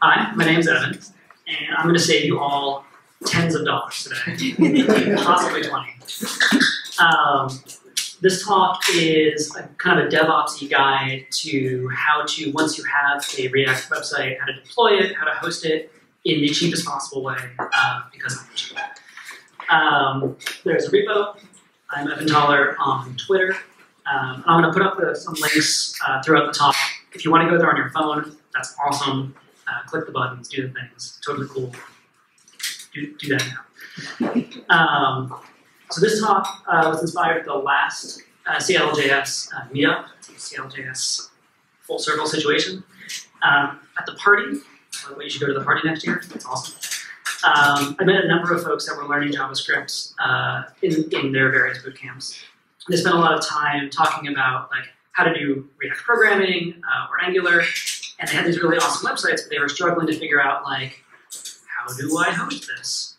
Hi, my name's Evan, and I'm going to save you all tens of dollars today, possibly 20. This talk is kind of a DevOps-y guide to how to, once you have a React website, how to deploy it, how to host it in the cheapest possible way, because I'm cheap. There's a repo. I'm Evan Tahler on Twitter. I'm going to put up some links throughout the talk. If you want to go there on your phone, that's awesome. Click the buttons, do the things. Totally cool. Do that now. So this talk was inspired by the last CLJS meetup, CLJS full circle situation. At the party, by the way, you should go to the party next year, that's awesome. I met a number of folks that were learning JavaScript in their various boot camps. They spent a lot of time talking about how to do React programming or Angular, and they had these really awesome websites, but they were struggling to figure out how do I host this?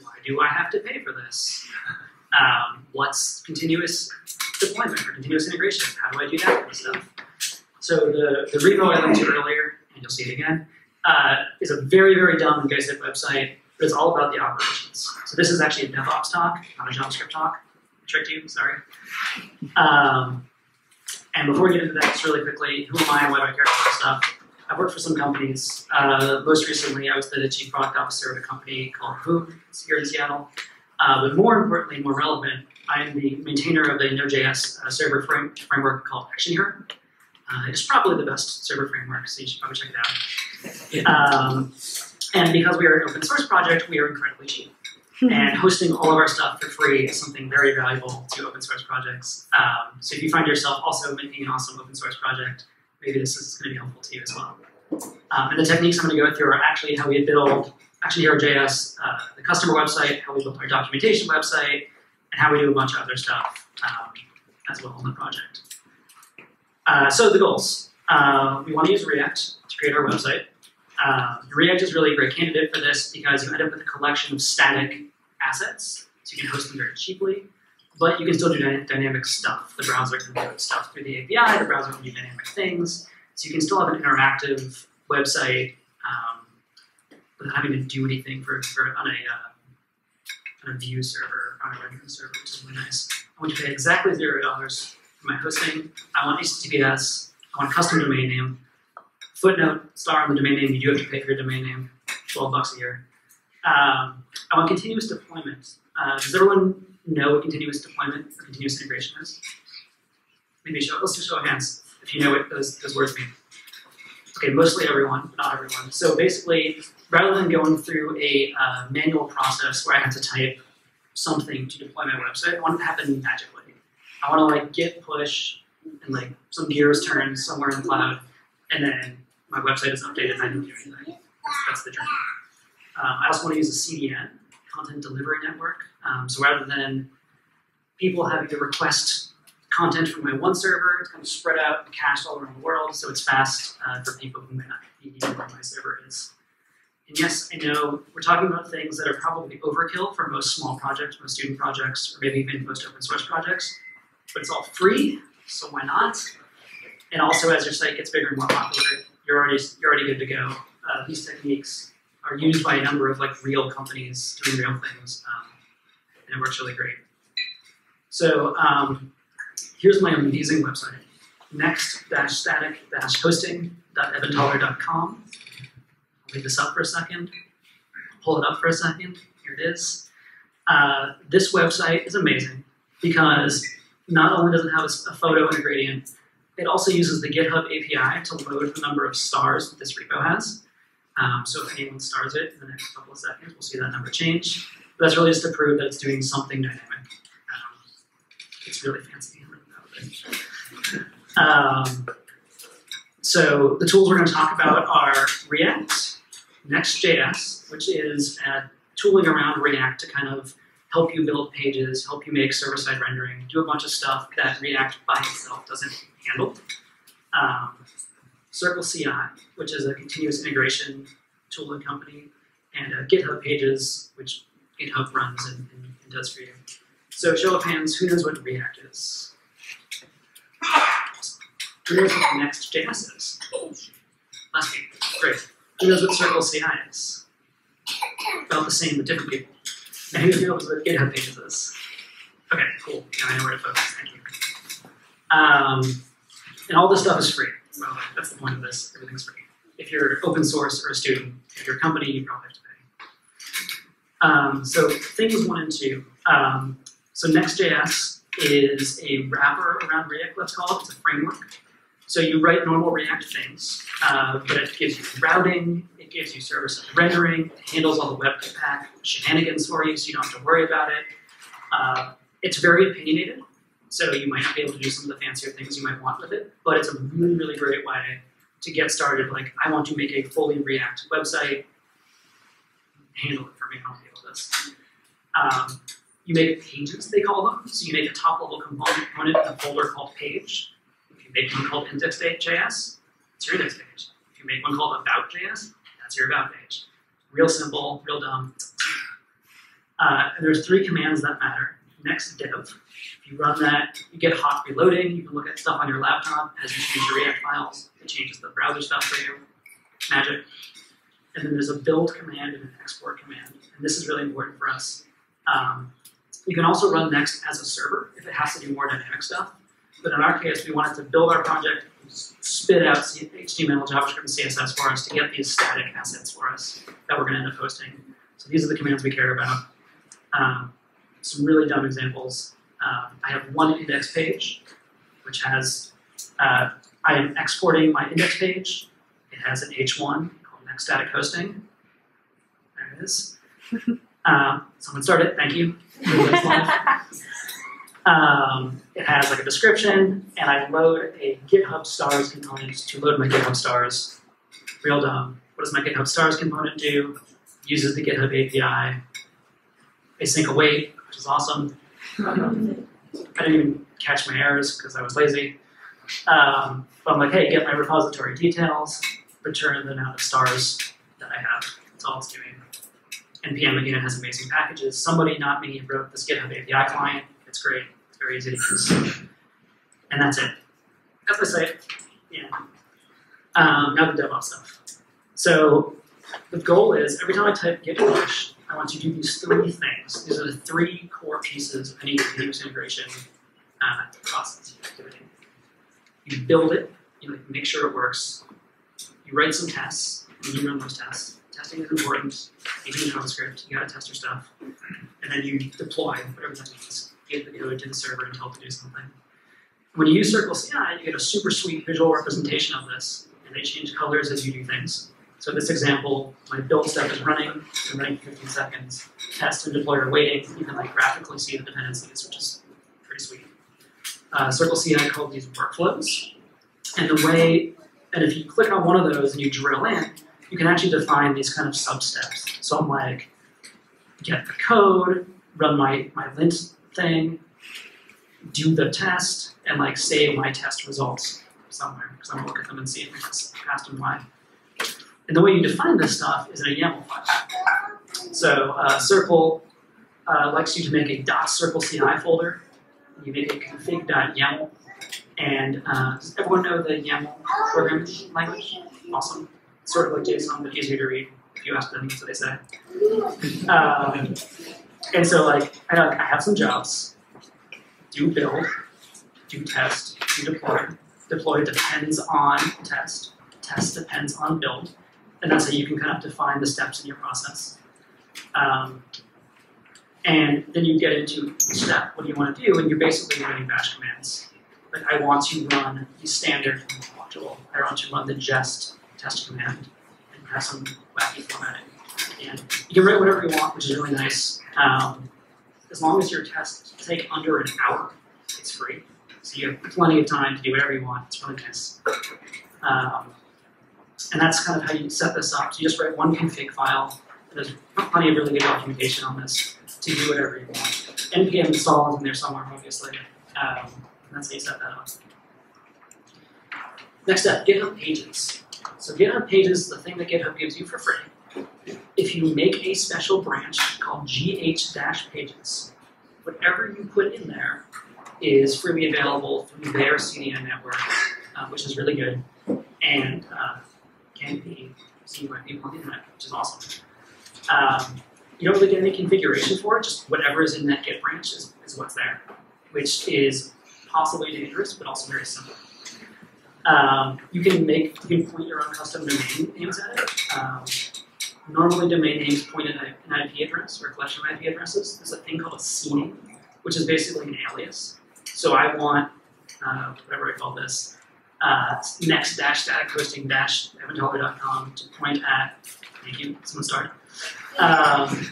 Why do I have to pay for this? What's continuous deployment or continuous integration? How do I do that kind of stuff? So the repo I linked to earlier, and you'll see it again, is a very, very dumb and basic website, but it's all about the operations. So this is actually a DevOps talk, not a JavaScript talk. I tricked you, sorry. And before we get into that, just really quickly, who am I and why do I care about this stuff? I've worked for some companies. Most recently, I was the chief product officer of a company called Voom here in Seattle. But more importantly, more relevant, I am the maintainer of a Node.js server framework called ActionHero. It's probably the best server framework, so you should probably check it out. And because we are an open source project, we are incredibly cheap. And hosting all of our stuff for free is something very valuable to open source projects. So if you find yourself also making an awesome open source project, maybe this is going to be helpful to you as well. And the techniques I'm going to go through are actually how we build ActionHero.js, the customer website, how we build our documentation website, and how we do a bunch of other stuff as well on the project. So the goals. We want to use React to create our website. React is really a great candidate for this because you end up with a collection of static assets, so you can host them very cheaply, but you can still do dynamic stuff. The browser can do stuff through the API, the browser can do dynamic things, so you can still have an interactive website without having to do anything on a view server, on a rendering server, which is really nice. I want you to pay exactly $0 for my hosting. I want HTTPS, I want a custom domain name. Footnote, star on the domain name, you do have to pay for your domain name, $12 a year. I want continuous deployment. Does everyone know what continuous deployment or continuous integration is? Maybe let's do a show of hands if you know what those words mean. Okay, mostly everyone, but not everyone. So basically, rather than going through a manual process where I have to type something to deploy my website, I want it to happen magically. I want to git push and some gears turn somewhere in the cloud, and then my website is updated and I don't do anything. That's the dream. I also want to use a CDN, Content Delivery Network. So rather than people having to request content from my one server, it's kind of spread out and cached all around the world, so it's fast for people who may not be where my server is. And yes, I know we're talking about things that are probably overkill for most small projects, most student projects, or maybe even most open source projects, but it's all free, so why not? And also, as your site gets bigger and more popular, you're already good to go. These techniques are used by a number of real companies doing real things, and it works really great. So here's my amazing website: next-static-hosting.evantahler.com. I'll leave this up for a second. Pull it up for a second. Here it is. This website is amazing because not only does it have a photo and a gradient. It also uses the GitHub API to load the number of stars that this repo has. So if anyone stars it in the next couple of seconds, we'll see that number change. But that's really just to prove that it's doing something dynamic. It's really fancy. So the tools we're going to talk about are React, Next.js, which is tooling around React to kind of help you build pages, help you make server-side rendering, do a bunch of stuff that React by itself doesn't handle. Circle CI, which is a continuous integration tool and company, and GitHub Pages, which GitHub runs and does for you. So show of hands, who knows what React is? Who knows what Next.js is? Last week, great. Who knows what Circle CI is? About the same, but different people. And who knows what GitHub Pages is? Okay, cool. Now I know where to focus. Thank you. And all this stuff is free. Well, that's the point of this. Everything's free. If you're open source or a student, if you're a company, you probably have to pay. So things 1 and 2. So Next.js is a wrapper around React, let's call it. It's a framework. So you write normal React things, but it gives you routing, it gives you service and rendering, it handles all the webpack shenanigans for you, so you don't have to worry about it. It's very opinionated, so you might not be able to do some of the fancier things you might want with it, but it's a really, really great way to get started. Like, I want to make a fully React website. Handle it for me, I'll handle this. You make pages, they call them. So you make a top-level component in a folder called page. If you make one called index.js, it's your index page. If you make one called about.js, that's your about page. Real simple, real dumb. And there's 3 commands that matter. Next dev. If you run that, you get hot reloading. You can look at stuff on your laptop as you change your React files. It changes the browser stuff for you. Magic. And then there's a build command and an export command. And this is really important for us. You can also run Next as a server if it has to do more dynamic stuff. But in our case, we wanted to build our project, spit out HTML, JavaScript, and CSS for us to get these static assets for us that we're going to end up hosting. So these are the commands we care about. Some really dumb examples. I have one index page, which has, I am exporting my index page. It has an H1 called Next Static Hosting. There it is. Someone start it, thank you. It has like a description, and I load a GitHub stars component to load my GitHub stars. Real dumb. What does my GitHub stars component do? It uses the GitHub API. They sync await, which is awesome. I didn't even catch my errors because I was lazy. But I'm like, hey, get my repository details, return the amount of stars that I have. That's all it's doing. NPM, again, has amazing packages. Somebody, not me, wrote this GitHub API client. It's great. It's very easy to use. And that's it. That's the site. Yeah. Now the DevOps stuff. So the goal is, every time I type git push, I want to do these 3 things. These are the 3 core pieces of any continuous integration process activity. You build it, you like, make sure it works, you write some tests, and you run those tests. Testing is important, even in JavaScript, you gotta test your stuff. And then you deploy, whatever that means. Get the code to the server and tell it to do something. When you use Circle CI, you get a super sweet visual representation of this, and they change colors as you do things. So this example, my build step is running. I'm running for 15 seconds. Test and deploy are waiting. You can like graphically see the dependencies, which is pretty sweet. Circle CI called these workflows, and the way, and if you click on one of those and you drill in, you can actually define these kind of sub-steps. So I'm like, get the code, run my lint thing, do the test, and like save my test results somewhere because I'm gonna look at them and see if it's passed and why. And the way you define this stuff is in a YAML file. So Circle likes you to make a .circleCI folder. You make a config.yaml. And does everyone know the YAML programming language? Awesome. It's sort of like JSON, but easier to read if you ask them, so they say. And so like I have some jobs. Do build, do test, do deploy. Deploy depends on test. Test depends on build. And that's how you can kind of define the steps in your process. And then you get into each step, what do you want to do? And you're basically running bash commands. Like, I want to run the standard module. I want to run the Jest test command and have some wacky formatting. And you can write whatever you want, which is really nice. As long as your tests take under an hour, it's free. So you have plenty of time to do whatever you want. It's really nice. And that's kind of how you set this up. So you just write one config file. There's plenty of really good documentation on this to do whatever you want. NPM install is in there somewhere, obviously. And that's how you set that up. Next up, GitHub Pages. So GitHub Pages is the thing that GitHub gives you for free. If you make a special branch called gh-pages, whatever you put in there is freely available through their CDN network, which is really good. And can be so you might be on the internet, which is awesome. You don't really get any configuration for it, just whatever is in that Git branch is what's there, which is possibly dangerous, but also very simple. You can point your own custom domain names at it. Normally domain names point at an IP address or a collection of IP addresses. There's a thing called a CNAME, which is basically an alias. So I want, whatever I call this, next-static-hosting-eventholler.com to point at, thank you, someone started, to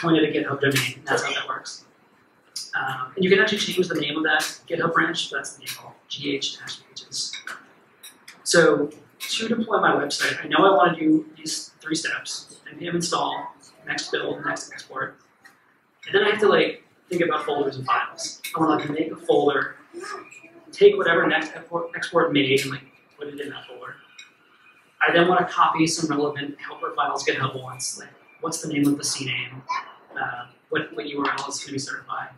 point at a GitHub domain. That's how that works. And you can actually change the name of that GitHub branch. That's the name called GH-pages. So to deploy my website, I know I want to do these 3 steps: npm install, next build, next export, and then I have to think about folders and files. I want to make a folder, take whatever next export made, and put it in that folder. I then want to copy some relevant helper files GitHub wants, what's the name of the CNAME, what URL is going to be certified,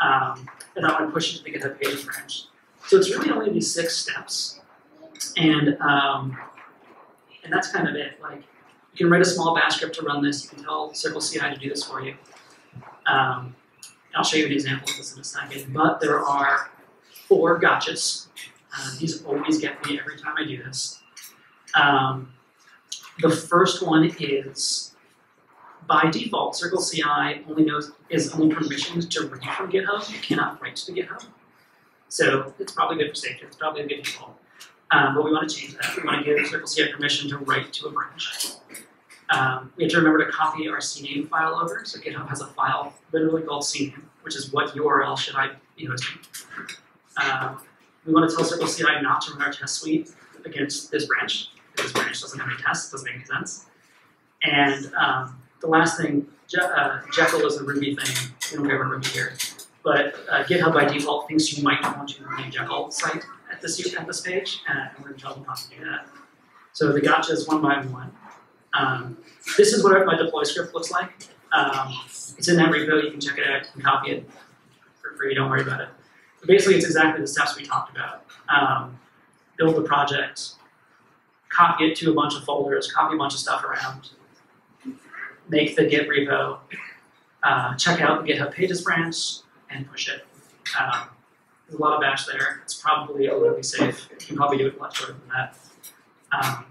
and I want to push it to the GitHub Pages branch. So it's really only these 6 steps, and that's kind of it. You can write a small bash script to run this. You can tell Circle CI to do this for you. I'll show you an example of this in a second. But there are 4 gotchas. These always get me every time I do this. The first one is, by default, Circle CI is only permissioned to read from GitHub. You cannot write to GitHub. So it's probably good for safety. It's probably a good default. But we want to change that. We want to give Circle CI permission to write to a branch. We have to remember to copy our CNAME file over. So GitHub has a file literally called CNAME, which is what URL should I be hosting. We want to tell Circle CI not to run our test suite against this branch. This branch doesn't have any tests. It doesn't make any sense. And the last thing, Jekyll is a Ruby thing. We don't care about Ruby here. But GitHub by default thinks you might want to run a Jekyll site at this page, and we're going to tell them not to do that. So the gotcha is one by one. This is what my deploy script looks like. It's in that repo. You can check it out. You can copy it for free. Don't worry about it. But basically, it's exactly the steps we talked about. Build the project, copy it to a bunch of folders, copy a bunch of stuff around, make the Git repo, check out the GitHub Pages branch, and push it. There's a lot of bash there. It's probably a little bit safe. You can probably do it a lot shorter than that.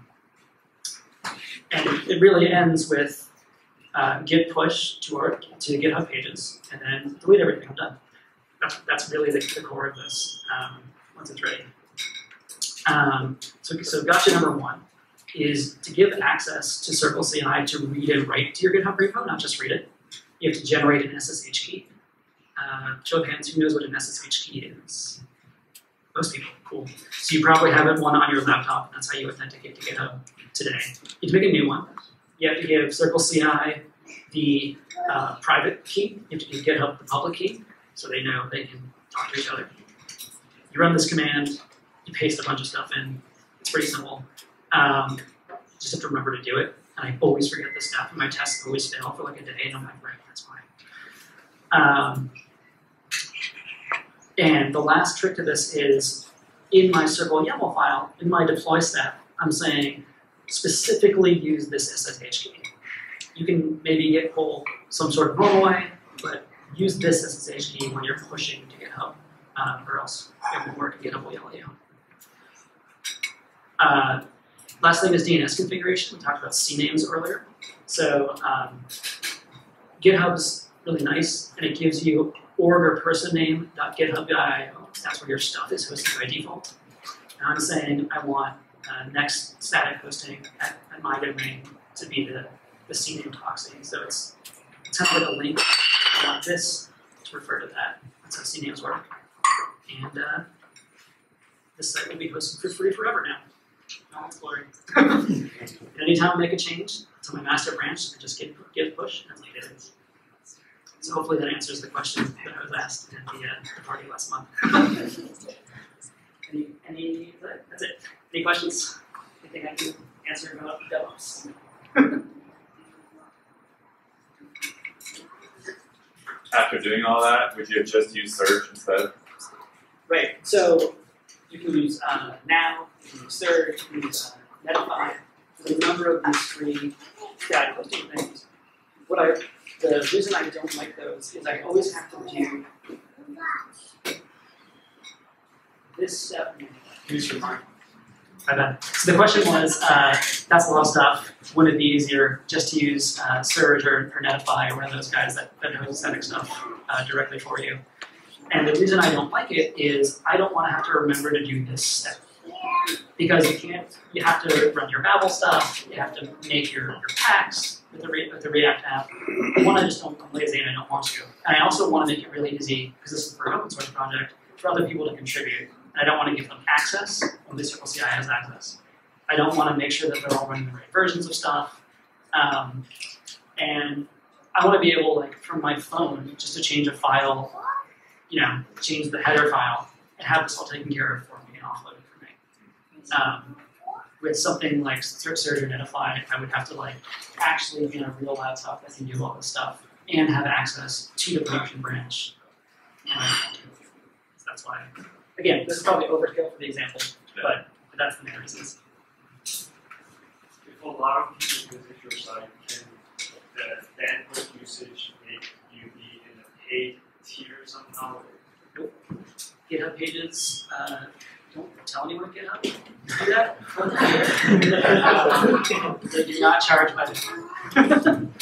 And it really ends with git push to GitHub Pages, and then delete everything. I'm done. That's really the core of this once it's ready. So gotcha number 1 is to give access to Circle CI to read and write to your GitHub repo, not just read it. You have to generate an SSH key. Show of hands, who knows what an SSH key is? Most people, cool. So you probably have one on your laptop, and that's how you authenticate to GitHub today. You have to make a new one. You have to give Circle CI the private key. You have to give GitHub the public key, so they know they can talk to each other. You run this command, you paste a bunch of stuff in. It's pretty simple. You just have to remember to do it. And I always forget this stuff, and my tests always fail for a day, and I'm like, right, that's fine. And the last trick to this is, in my Circle YAML file, in my deploy step, I'm saying, specifically use this SSH key. You can maybe get pull some sort of normal way, but use this SSH key when you're pushing to GitHub, or else it won't work and GitHub will yell at you. Last thing is DNS configuration. We talked about CNAMEs earlier. So GitHub's really nice, and it gives you org or person name.github.io. That's where your stuff is hosted by default. And I'm saying I want next static hosting at my domain to be the CNAME proxy. So it's kind of a link. I want this to refer to that. That's how CNAMEs work. And this site will be hosted for free forever now. All its glory. Anytime I make a change to my master branch, I just give push and delete it. So hopefully that answers the question that I was asked at the party last month. That's it. Any questions? Anything I can answer about DevOps? After doing all that, would you have just used Surge instead? Right. So you can use now, you can use Surge, you can use Netlify. a number of these free static listing things. The reason I don't like those is I always have to do this step. Use your mind. I bet. So the question was, that's a lot of stuff. Wouldn't it be easier just to use Surge or Netlify or one of those guys that knows static stuff directly for you? And the reason I don't like it is I don't want to have to remember to do this step. Because you have to run your Babel stuff, you have to make your packs with the React app. One, I just don't, I'm lazy and I don't want to. And I also want to make it really easy, because this is for an open source project, for other people to contribute. And I don't want to give them access, only Circle CI has access. I don't want to make sure that they're all running the right versions of stuff. And I want to be able, like, from my phone, just to change a file, you know, change the header file, and have this all taken care of for me and offloaded. With something like Surge or Netlify, I would have to actually get a real laptop that can do all this stuff and have access to the production branch. And that's why, again, this is probably overkill for the example, but that's the main reason. If a lot of people visit your site, can the bandwidth usage make you be in a paid tier somehow? Nope. GitHub Pages. Don't tell anyone GitHub to do that. They do not charge by the time.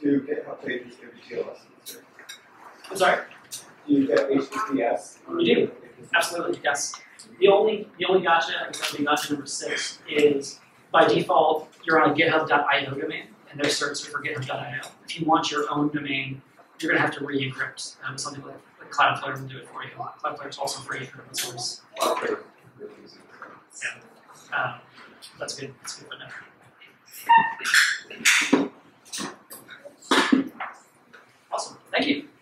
Do GitHub Pages give you TLS? I'm sorry? Do you get HTTPS? You do. Absolutely, yes. The only gotcha, I guess that'd be gotcha number 6, is by default, you're on a github.io domain, and there's certs for github.io. If you want your own domain, you're going to have to re-encrypt something like that. Cloudflare will do it for you. Cloudflare is also free for open source. Cloudflare. Yeah. That's good. That's good. Awesome. Thank you.